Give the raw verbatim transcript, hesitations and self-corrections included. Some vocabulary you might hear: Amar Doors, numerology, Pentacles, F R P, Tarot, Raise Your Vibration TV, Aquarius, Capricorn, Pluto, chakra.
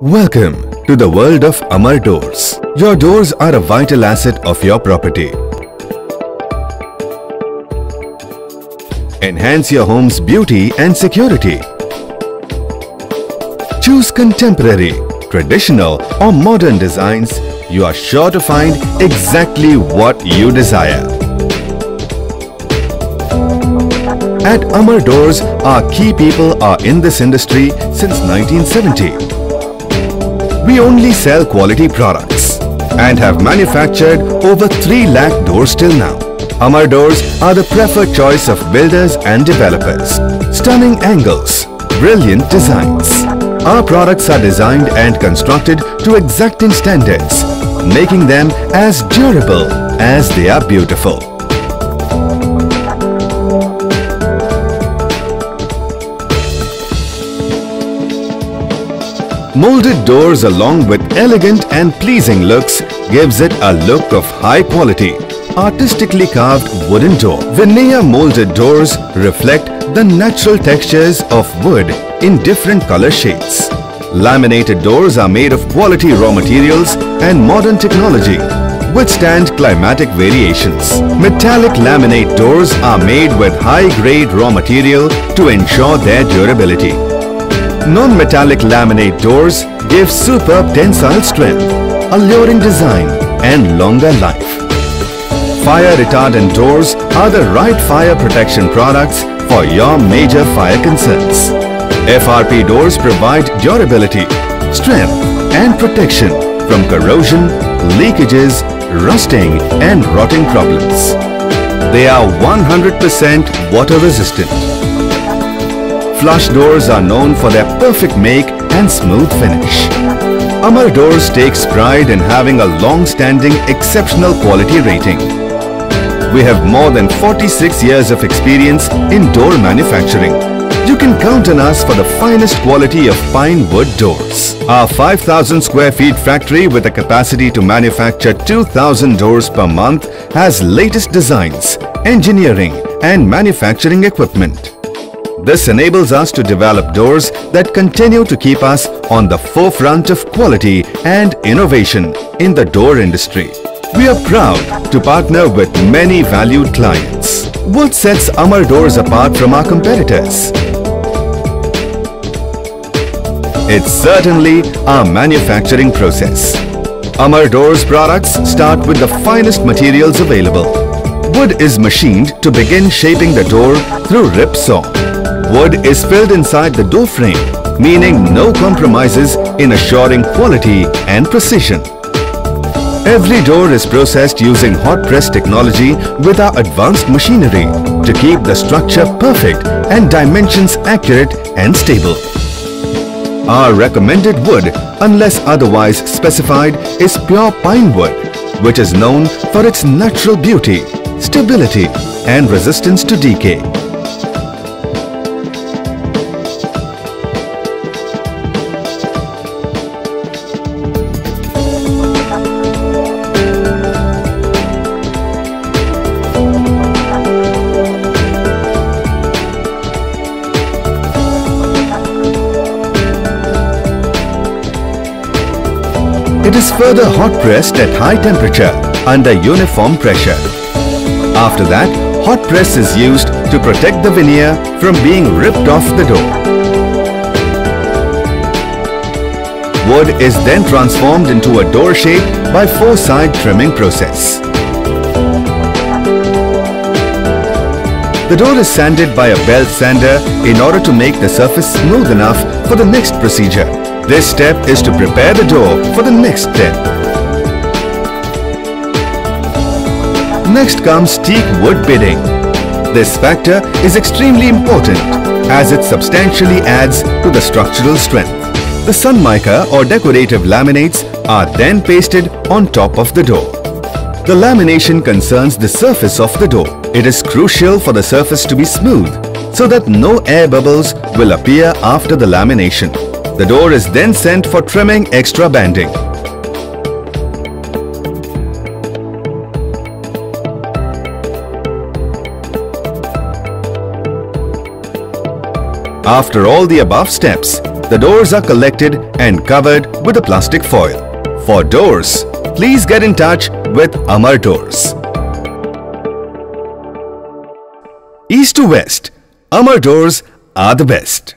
Welcome to the world of Amar Doors. Your doors are a vital asset of your property. Enhance your home's beauty and security. Choose contemporary, traditional or modern designs. You are sure to find exactly what you desire. At Amar Doors, our key people are in this industry since nineteen seventy. We only sell quality products and have manufactured over three lakh doors till now. Amar Doors are the preferred choice of builders and developers. Stunning angles, brilliant designs. Our products are designed and constructed to exacting standards, making them as durable as they are beautiful. Molded doors along with elegant and pleasing looks gives it a look of high quality. Artistically carved wooden door. Veneer molded doors reflect the natural textures of wood in different color shades. Laminated doors are made of quality raw materials and modern technology, withstand climatic variations. Metallic laminate doors are made with high-grade raw material to ensure their durability. Non-metallic laminate doors give superb tensile strength, alluring design and longer life. Fire retardant doors are the right fire protection products for your major fire concerns. F R P doors provide durability, strength and protection from corrosion, leakages, rusting and rotting problems. They are one hundred percent water resistant. Flush doors are known for their perfect make and smooth finish. Amar Doors takes pride in having a long-standing exceptional quality rating. We have more than forty-six years of experience in door manufacturing. You can count on us for the finest quality of pine wood doors. Our five thousand square feet factory with a capacity to manufacture two thousand doors per month has latest designs, engineering and manufacturing equipment. This enables us to develop doors that continue to keep us on the forefront of quality and innovation in the door industry. We are proud to partner with many valued clients. What sets Amar Doors apart from our competitors? It's certainly our manufacturing process. Amar Doors products start with the finest materials available. Wood is machined to begin shaping the door through rip saw. Wood is filled inside the door frame, meaning no compromises in assuring quality and precision. Every door is processed using hot press technology with our advanced machinery to keep the structure perfect and dimensions accurate and stable. Our recommended wood, unless otherwise specified, is pure pine wood, which is known for its natural beauty, stability and resistance to decay. It is further hot pressed at high temperature under uniform pressure. After that, hot press is used to protect the veneer from being ripped off the door. Wood is then transformed into a door shape by four-side trimming process. The door is sanded by a belt sander in order to make the surface smooth enough for the next procedure. This step is to prepare the door for the next step. Next comes teak wood bidding. This factor is extremely important as it substantially adds to the structural strength. The sun mica or decorative laminates are then pasted on top of the door. The lamination concerns the surface of the door. It is crucial for the surface to be smooth so that no air bubbles will appear after the lamination. The door is then sent for trimming extra banding. After all the above steps, The doors are collected and covered with a plastic foil. For doors, please get in touch with Amar Doors. East to West, Amar Doors are the best.